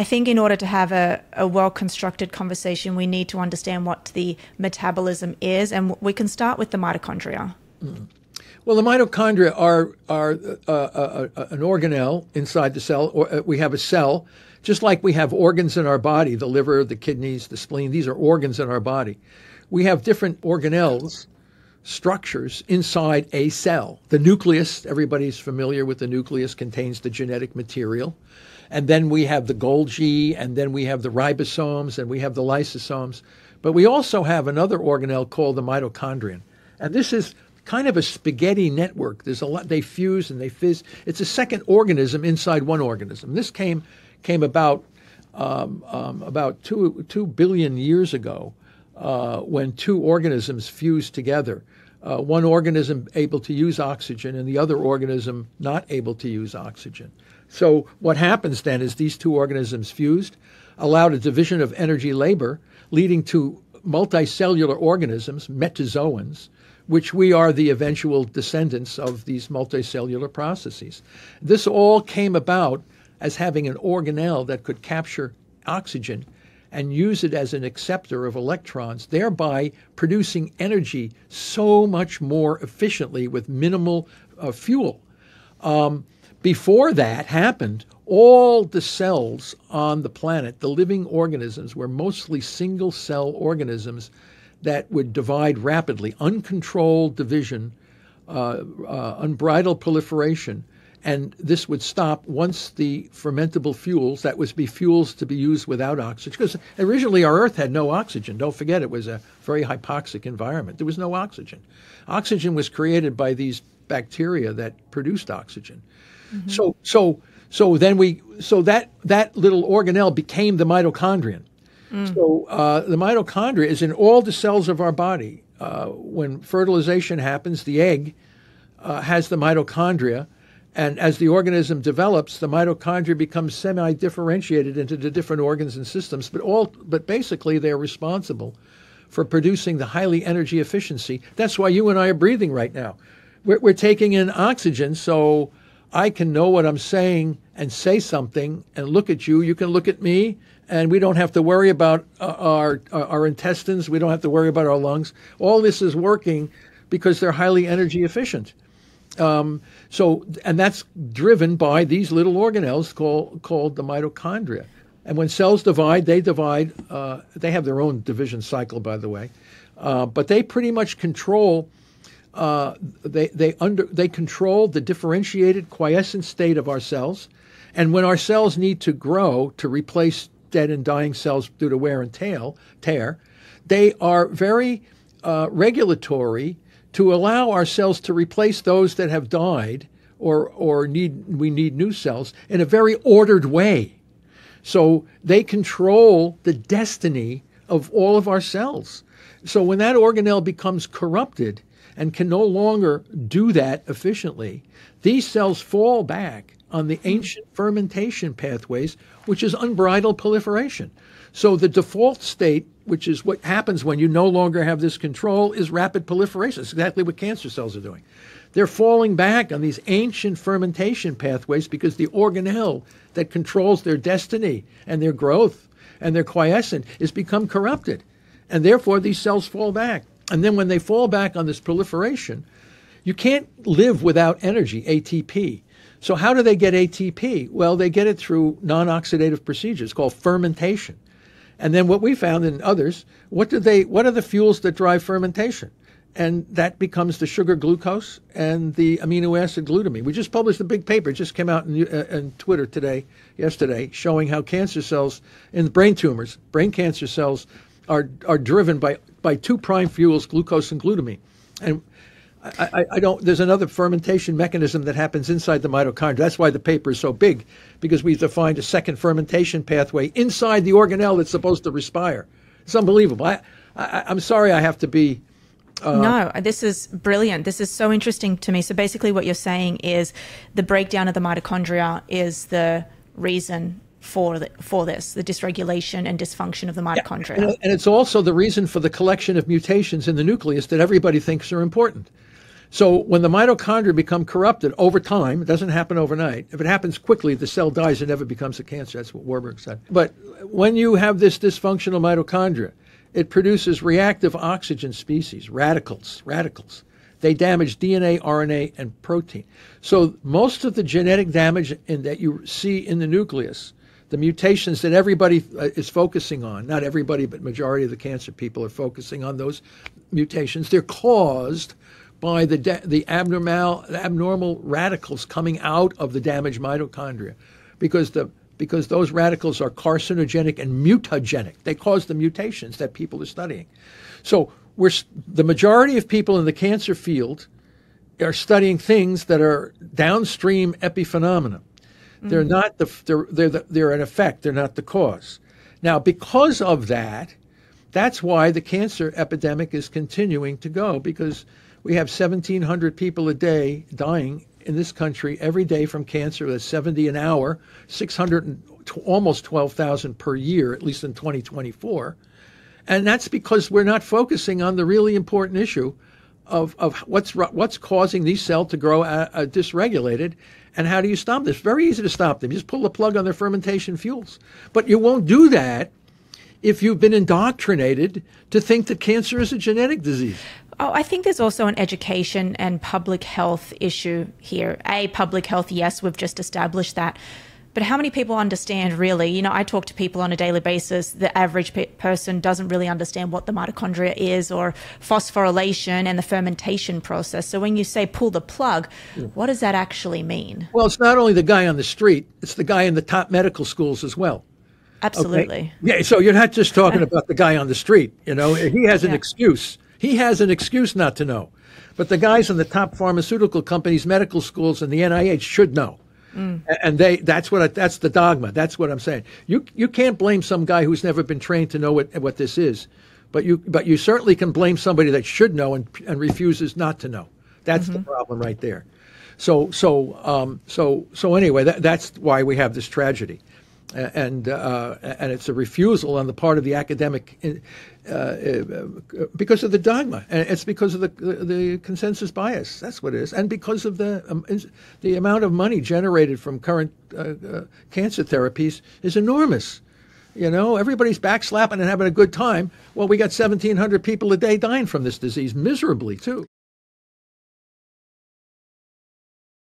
I think in order to have a well-constructed conversation, we need to understand what the metabolism is, and we can start with the mitochondria. Mm. Well, the mitochondria are an organelle inside the cell. We have a cell, just like we have organs in our body, the liver, the kidneys, the spleen. These are organs in our body. We have different organelles, structures inside a cell. The nucleus, everybody's familiar with the nucleus, contains the genetic material. And then we have the Golgi, and then we have the ribosomes, and we have the lysosomes. But we also have another organelle called the mitochondrion. And this is kind of a spaghetti network. There's a lot, they fuse and they fizz. It's a second organism inside one organism. This came about 2 billion years ago, when two organisms fused together. One organism able to use oxygen and the other organism not able to use oxygen. So what happens then is these two organisms fused, allowed a division of energy labor, leading to multicellular organisms, metazoans, which we are the eventual descendants of these multicellular processes. This all came about as having an organelle that could capture oxygen and use it as an acceptor of electrons, thereby producing energy so much more efficiently with minimal fuel. Before that happened, all the cells on the planet, the living organisms, were mostly single-cell organisms that would divide rapidly, uncontrolled division, unbridled proliferation. And this would stop once the fermentable fuels, that would be fuels to be used without oxygen. Because originally our Earth had no oxygen. Don't forget, it was a very hypoxic environment. There was no oxygen. Oxygen was created by these bacteria that produced oxygen. Mm-hmm. So that little organelle became the mitochondrion. Mm. So the mitochondria is in all the cells of our body. When fertilization happens, the egg has the mitochondria. And as the organism develops, the mitochondria becomes semi-differentiated into the different organs and systems, but basically they're responsible for producing the highly energy efficiency. That's why you and I are breathing right now. We're taking in oxygen so I can know what I'm saying and say something and look at you. You can look at me, and we don't have to worry about our intestines. We don't have to worry about our lungs. All this is working because they're highly energy efficient. And that's driven by these little organelles called the mitochondria. And when cells divide, they have their own division cycle, by the way. But they pretty much control, they control the differentiated quiescent state of our cells. And when our cells need to grow to replace dead and dying cells due to wear and tear, they are very regulatory to allow our cells to replace those that have died or we need new cells in a very ordered way. So they control the destiny of all of our cells. So when that organelle becomes corrupted and can no longer do that efficiently, these cells fall back on the ancient fermentation pathways, which is unbridled proliferation. So the default state, which is what happens when you no longer have this control, is rapid proliferation. It's exactly what cancer cells are doing. They're falling back on these ancient fermentation pathways because the organelle that controls their destiny and their growth and their quiescent is become corrupted. And therefore, these cells fall back. And then when they fall back on this proliferation, you can't live without energy, ATP. So how do they get ATP? Well, they get it through non-oxidative procedures called fermentation. And then what we found in others, what are the fuels that drive fermentation? And that becomes the sugar glucose and the amino acid glutamine. We just published a big paper, it just came out in Twitter yesterday, showing how cancer cells and brain tumors, brain cancer cells are driven by two prime fuels, glucose and glutamine. And there's another fermentation mechanism that happens inside the mitochondria. That's why the paper is so big, because we've defined a second fermentation pathway inside the organelle that's supposed to respire. It's unbelievable. I'm sorry I have to be... No, this is brilliant. This is so interesting to me. So basically what you're saying is the breakdown of the mitochondria is the reason for this, the dysregulation and dysfunction of the mitochondria. Yeah, and it's also the reason for the collection of mutations in the nucleus that everybody thinks are important. So when the mitochondria become corrupted over time, it doesn't happen overnight. If it happens quickly, the cell dies, it never becomes a cancer. That's what Warburg said. But when you have this dysfunctional mitochondria, it produces reactive oxygen species, radicals. They damage DNA, RNA, and protein. So most of the genetic damage that you see in the nucleus, the mutations that everybody is focusing on, not everybody, but majority of the cancer people are focusing on those mutations. They're caused by the abnormal radicals coming out of the damaged mitochondria, because those radicals are carcinogenic and mutagenic. They cause the mutations that people are studying. So the majority of people in the cancer field are studying things that are downstream epiphenomena. They're not they're an effect. They're not the cause. Now, because of that, that's why the cancer epidemic is continuing to go, because we have 1,700 people a day dying in this country every day from cancer. That's 70 an hour, 600 almost 12,000 per year, at least in 2024. And that's because we're not focusing on the really important issue of what's causing these cells to grow dysregulated, and how do you stop this? Very easy to stop them. You just pull the plug on their fermentation fuels. But you won't do that if you've been indoctrinated to think that cancer is a genetic disease. Oh, I think there's also an education and public health issue here. Public health, yes, we've just established that. But how many people understand really? You know, I talk to people on a daily basis. The average person doesn't really understand what the mitochondria is, or phosphorylation and the fermentation process. So when you say pull the plug, what does that actually mean? Well, it's not only the guy on the street. It's the guy in the top medical schools as well. Absolutely. Okay? Yeah, so you're not just talking about the guy on the street. You know, he has an excuse. He has an excuse not to know. But the guys in the top pharmaceutical companies, medical schools, and the NIH should know. And that's the dogma. That's what I'm saying. You can't blame some guy who's never been trained to know what this is, but you certainly can blame somebody that should know and refuses not to know. That's the problem right there. So anyway, that's why we have this tragedy, and it's a refusal on the part of the academic because of the dogma, and it's because of the consensus bias. That's what it is, and because of the amount of money generated from current cancer therapies is enormous. You know, everybody's backslapping and having a good time. Well, we got 1,700 people a day dying from this disease miserably too.